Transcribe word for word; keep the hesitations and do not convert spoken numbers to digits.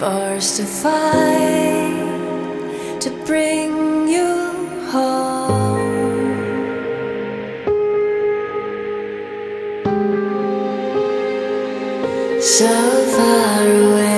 forced to fight to bring you home. So far away.